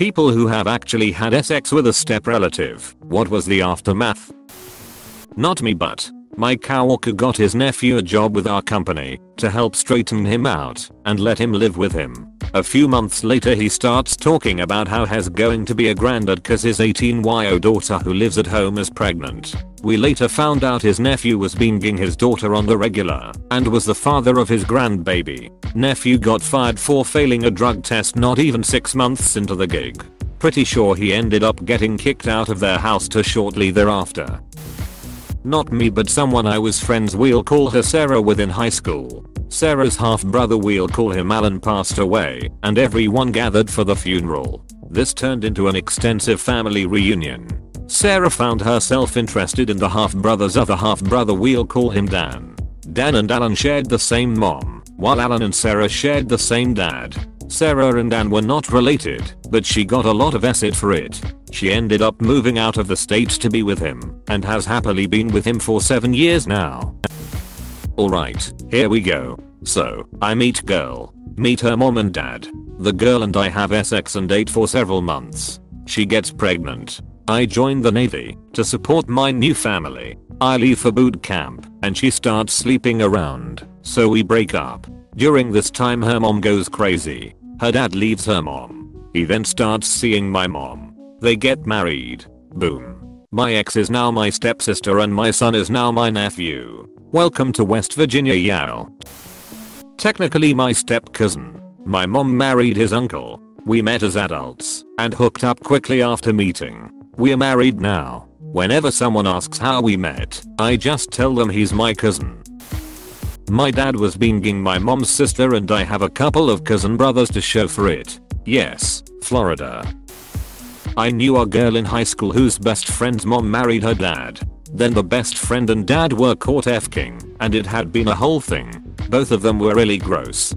people who have actually had sex with a step relative. What was the aftermath? Not me, but my coworker got his nephew a job with our company to help straighten him out and let him live with him. A few months later he starts talking about how he's going to be a granddad cause his 18-year-old daughter who lives at home is pregnant. We later found out his nephew was banging his daughter on the regular and was the father of his grandbaby. Nephew got fired for failing a drug test not even 6 months into the gig. Pretty sure he ended up getting kicked out of their house too shortly thereafter. Not me, but someone I was friends, we'll call her Sarah, within high school. Sarah's half-brother, we'll call him Alan, passed away, and everyone gathered for the funeral. This turned into an extensive family reunion. Sarah found herself interested in the half-brother's other half-brother, we'll call him Dan. Dan and Alan shared the same mom, while Alan and Sarah shared the same dad. Sarah and Dan were not related, but she got a lot of acid for it. She ended up moving out of the state to be with him, and has happily been with him for 7 years now. Alright, here we go. So, I meet girl. Meet her mom and dad. The girl and I have sex and date for several months. She gets pregnant. I join the Navy to support my new family. I leave for boot camp, and she starts sleeping around, so we break up. During this time her mom goes crazy. Her dad leaves her mom. He then starts seeing my mom. They get married. Boom. My ex is now my stepsister and my son is now my nephew. Welcome to West Virginia, y'all. Technically my step-cousin. My mom married his uncle. We met as adults and hooked up quickly after meeting. We're married now. Whenever someone asks how we met, I just tell them he's my cousin. My dad was banging my mom's sister and I have a couple of cousin brothers to show for it. Yes, Florida. I knew a girl in high school whose best friend's mom married her dad. Then the best friend and dad were caught fking, and it had been a whole thing. Both of them were really gross.